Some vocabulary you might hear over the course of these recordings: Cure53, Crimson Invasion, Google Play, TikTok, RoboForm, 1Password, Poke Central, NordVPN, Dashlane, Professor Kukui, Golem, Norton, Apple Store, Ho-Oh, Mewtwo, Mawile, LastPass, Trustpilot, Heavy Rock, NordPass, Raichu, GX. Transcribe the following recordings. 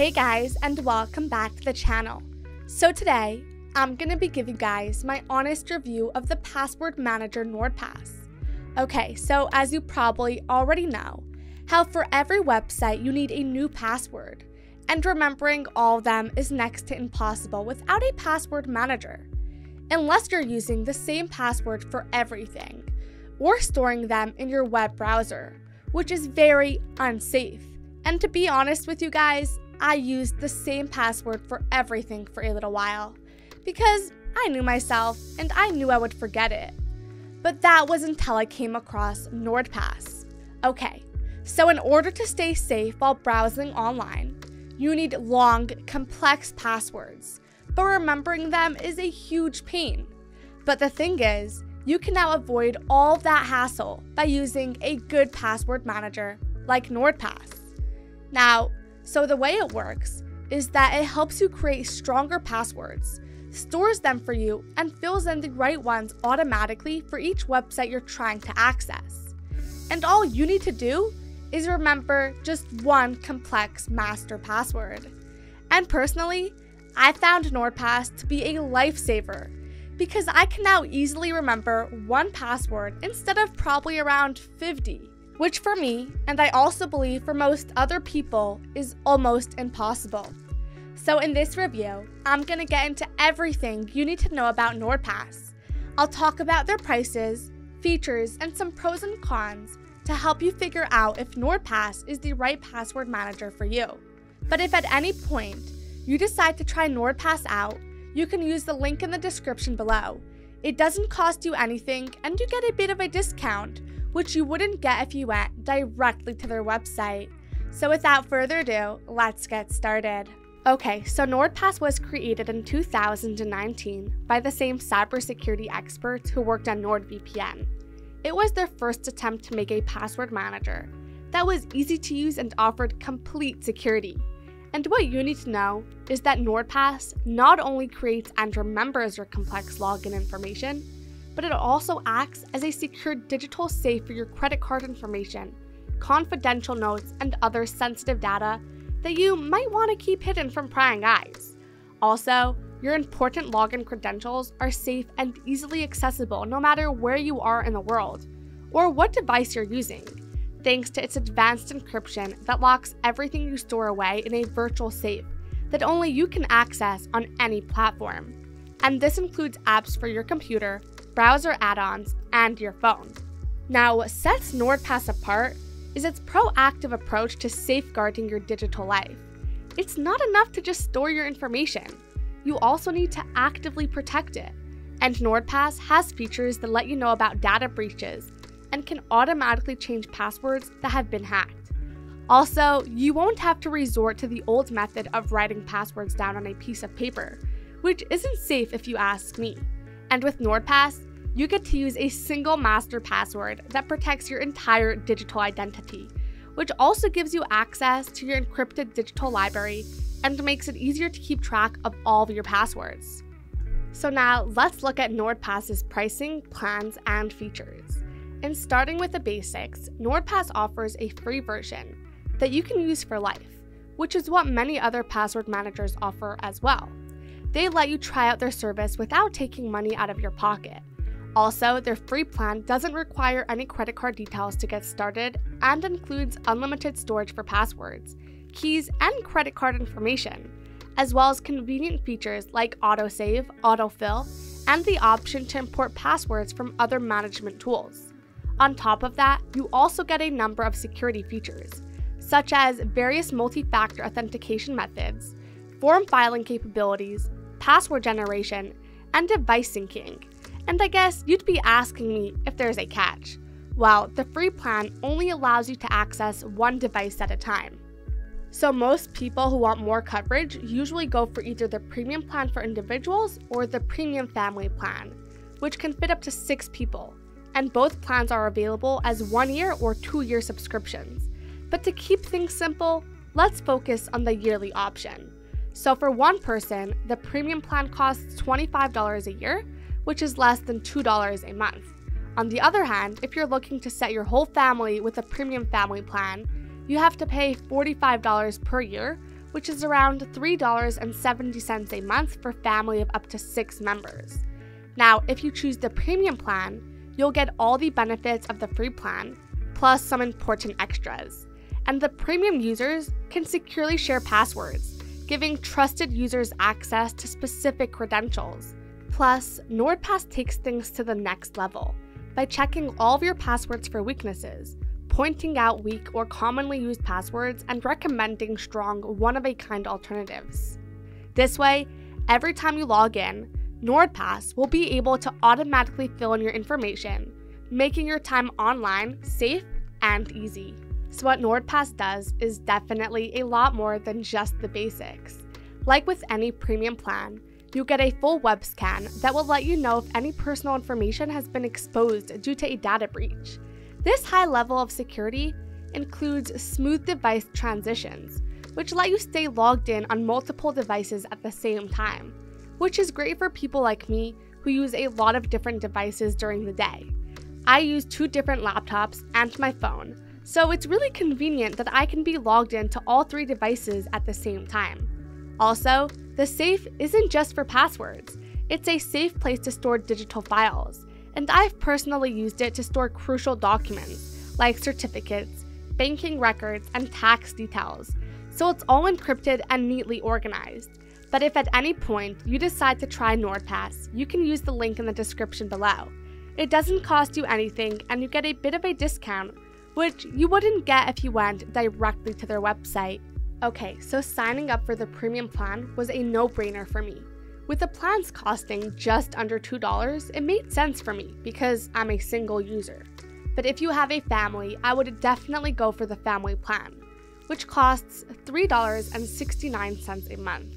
Hey guys, and welcome back to the channel. So today, I'm gonna be giving you guys my honest review of the password manager NordPass. Okay, so as you probably already know, how for every website you need a new password, and remembering all of them is next to impossible without a password manager, unless you're using the same password for everything, or storing them in your web browser, which is very unsafe. And to be honest with you guys, I used the same password for everything for a little while because I knew myself and I knew I would forget it. But that was until I came across NordPass. Okay, so in order to stay safe while browsing online, you need long, complex passwords, but remembering them is a huge pain. But the thing is, you can now avoid all that hassle by using a good password manager like NordPass. Now, so the way it works is that it helps you create stronger passwords, stores them for you, and fills in the right ones automatically for each website you're trying to access. And all you need to do is remember just one complex master password. And personally, I found NordPass to be a lifesaver because I can now easily remember 1Password instead of probably around 50. Which for me, and I also believe for most other people, is almost impossible. So in this review, I'm gonna get into everything you need to know about NordPass. I'll talk about their prices, features, and some pros and cons to help you figure out if NordPass is the right password manager for you. But if at any point you decide to try NordPass out, you can use the link in the description below. It doesn't cost you anything and you get a bit of a discount, which you wouldn't get if you went directly to their website. So without further ado, let's get started. Okay, so NordPass was created in 2019 by the same cybersecurity experts who worked on NordVPN. It was their first attempt to make a password manager that was easy to use and offered complete security. And what you need to know is that NordPass not only creates and remembers your complex login information, but it also acts as a secure digital safe for your credit card information, confidential notes, and other sensitive data that you might want to keep hidden from prying eyes. Also, your important login credentials are safe and easily accessible no matter where you are in the world or what device you're using, thanks to its advanced encryption that locks everything you store away in a virtual safe that only you can access on any platform. And this includes apps for your computer, browser add-ons, and your phone. Now, what sets NordPass apart is its proactive approach to safeguarding your digital life. It's not enough to just store your information. You also need to actively protect it. And NordPass has features that let you know about data breaches and can automatically change passwords that have been hacked. Also, you won't have to resort to the old method of writing passwords down on a piece of paper, which isn't safe if you ask me. And with NordPass, you get to use a single master password that protects your entire digital identity, which also gives you access to your encrypted digital library and makes it easier to keep track of all of your passwords. So now let's look at NordPass's pricing, plans, and features. And starting with the basics, NordPass offers a free version that you can use for life, which is what many other password managers offer as well. They let you try out their service without taking money out of your pocket. Also, their free plan doesn't require any credit card details to get started and includes unlimited storage for passwords, keys, and credit card information, as well as convenient features like autosave, autofill, and the option to import passwords from other management tools. On top of that, you also get a number of security features, such as various multi-factor authentication methods, form filing capabilities, password generation, and device syncing. And I guess you'd be asking me if there's a catch. Well, the free plan only allows you to access one device at a time. So most people who want more coverage usually go for either the premium plan for individuals or the premium family plan, which can fit up to 6 people. And both plans are available as 1-year or 2-year subscriptions. But to keep things simple, let's focus on the yearly option. So for one person, the premium plan costs $25 a year, which is less than $2 a month. On the other hand, if you're looking to set your whole family with a premium family plan, you have to pay $45 per year, which is around $3.70 a month for a family of up to 6 members. Now, if you choose the premium plan, you'll get all the benefits of the free plan, plus some important extras. And the premium users can securely share passwords, giving trusted users access to specific credentials. Plus, NordPass takes things to the next level by checking all of your passwords for weaknesses, pointing out weak or commonly used passwords, and recommending strong one-of-a-kind alternatives. This way, every time you log in, NordPass will be able to automatically fill in your information, making your time online safe and easy. So what NordPass does is definitely a lot more than just the basics. Like with any premium plan, you get a full web scan that will let you know if any personal information has been exposed due to a data breach. This high level of security includes smooth device transitions, which let you stay logged in on multiple devices at the same time, which is great for people like me who use a lot of different devices during the day. I use 2 different laptops and my phone, so it's really convenient that I can be logged into all 3 devices at the same time. Also, the safe isn't just for passwords, it's a safe place to store digital files, and I've personally used it to store crucial documents like certificates, banking records, and tax details, so it's all encrypted and neatly organized. But if at any point you decide to try NordPass, you can use the link in the description below. It doesn't cost you anything and you get a bit of a discount, which you wouldn't get if you went directly to their website. Okay, so signing up for the premium plan was a no-brainer for me. With the plans costing just under $2, it made sense for me because I'm a single user. But if you have a family, I would definitely go for the family plan, which costs $3.69 a month.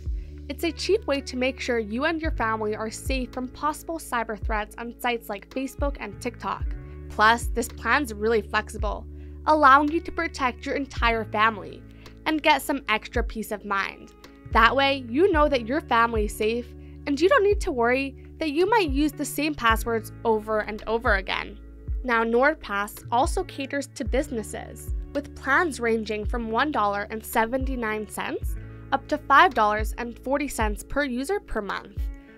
It's a cheap way to make sure you and your family are safe from possible cyber threats on sites like Facebook and TikTok. Plus, this plan's really flexible, allowing you to protect your entire family and get some extra peace of mind. That way, you know that your family is safe and you don't need to worry that you might use the same passwords over and over again. Now, NordPass also caters to businesses, with plans ranging from $1.79 up to $5.40 per user per month.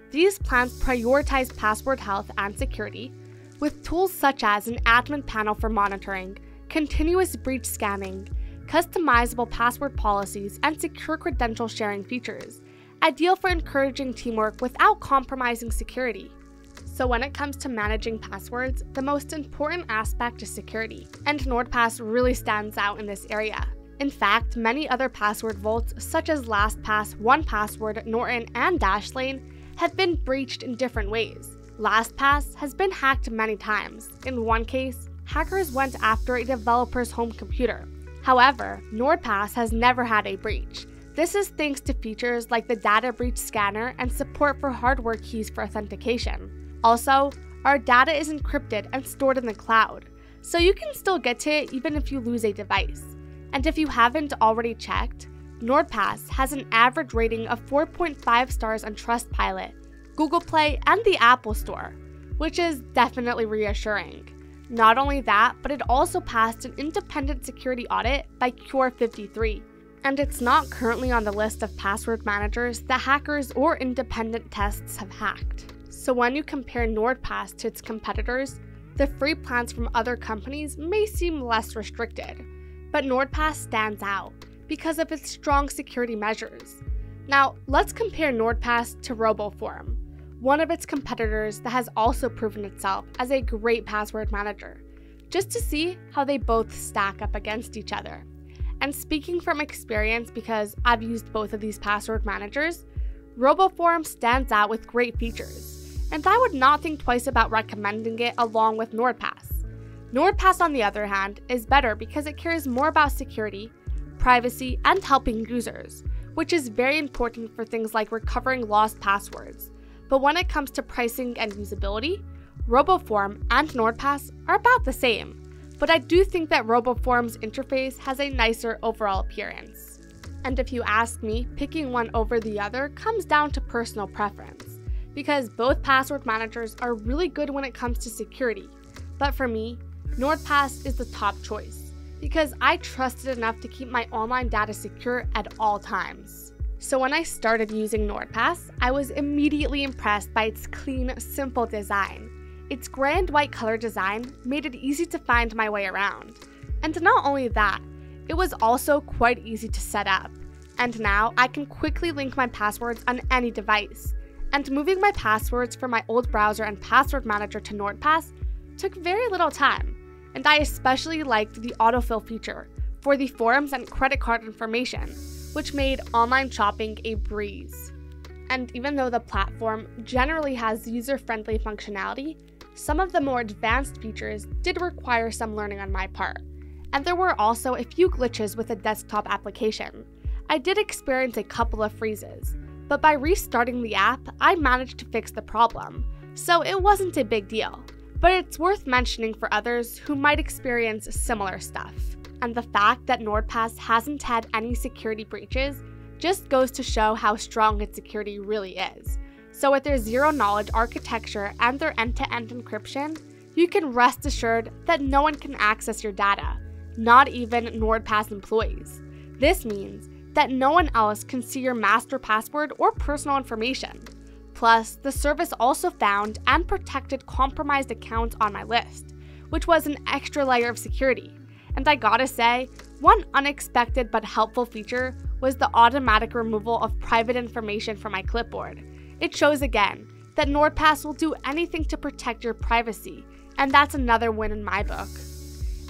These plans prioritize password health and security, with tools such as an admin panel for monitoring, continuous breach scanning, customizable password policies, and secure credential sharing features, ideal for encouraging teamwork without compromising security. So when it comes to managing passwords, the most important aspect is security, and NordPass really stands out in this area. In fact, many other password vaults such as LastPass, 1Password, Norton, and Dashlane have been breached in different ways. LastPass has been hacked many times. In one case, hackers went after a developer's home computer. However, NordPass has never had a breach. This is thanks to features like the data breach scanner and support for hardware keys for authentication. Also, our data is encrypted and stored in the cloud, so you can still get to it even if you lose a device. And if you haven't already checked, NordPass has an average rating of 4.5 stars on Trustpilot, Google Play, and the Apple Store, which is definitely reassuring. Not only that, but it also passed an independent security audit by Cure53, and it's not currently on the list of password managers that hackers or independent tests have hacked. So when you compare NordPass to its competitors, the free plans from other companies may seem less restricted. But NordPass stands out because of its strong security measures. Now, let's compare NordPass to RoboForm, one of its competitors that has also proven itself as a great password manager, just to see how they both stack up against each other. And speaking from experience, because I've used both of these password managers, RoboForm stands out with great features, and I would not think twice about recommending it along with NordPass. NordPass, on the other hand, is better because it cares more about security, privacy, and helping users, which is very important for things like recovering lost passwords. But when it comes to pricing and usability, RoboForm and NordPass are about the same, but I do think that RoboForm's interface has a nicer overall appearance. And if you ask me, picking one over the other comes down to personal preference, because both password managers are really good when it comes to security, but for me, NordPass is the top choice because I trusted enough to keep my online data secure at all times. So when I started using NordPass, I was immediately impressed by its clean, simple design. Its gray and white color design made it easy to find my way around. And not only that, it was also quite easy to set up. And now I can quickly link my passwords on any device. And moving my passwords from my old browser and password manager to NordPass took very little time. And I especially liked the autofill feature for the forms and credit card information, which made online shopping a breeze. And even though the platform generally has user-friendly functionality, some of the more advanced features did require some learning on my part. And there were also a few glitches with the desktop application. I did experience a couple of freezes, but by restarting the app, I managed to fix the problem, so it wasn't a big deal. But it's worth mentioning for others who might experience similar stuff. And the fact that NordPass hasn't had any security breaches just goes to show how strong its security really is. So with their zero-knowledge architecture and their end-to-end encryption, you can rest assured that no one can access your data, not even NordPass employees. This means that no one else can see your master password or personal information. Plus, the service also found and protected compromised accounts on my list, which was an extra layer of security. And I gotta say, one unexpected but helpful feature was the automatic removal of private information from my clipboard. It shows again that NordPass will do anything to protect your privacy, and that's another win in my book.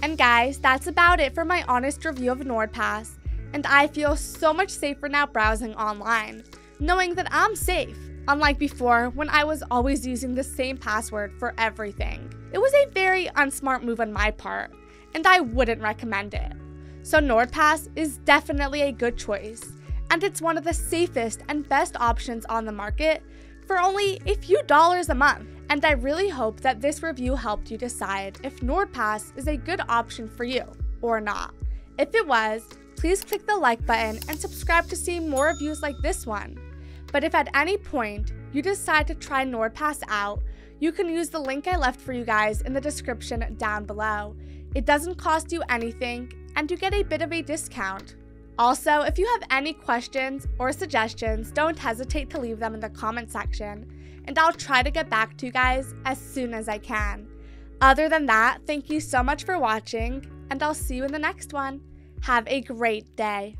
And guys, that's about it for my honest review of NordPass, and I feel so much safer now browsing online, knowing that I'm safe, unlike before when I was always using the same password for everything. It was a very unsmart move on my part, and I wouldn't recommend it. So NordPass is definitely a good choice, and it's one of the safest and best options on the market for only a few dollars a month. And I really hope that this review helped you decide if NordPass is a good option for you or not. If it was, please click the like button and subscribe to see more reviews like this one. But if at any point you decide to try NordPass out, you can use the link I left for you guys in the description down below. It doesn't cost you anything, and you get a bit of a discount. Also, if you have any questions or suggestions, don't hesitate to leave them in the comment section, and I'll try to get back to you guys as soon as I can. Other than that, thank you so much for watching, and I'll see you in the next one. Have a great day.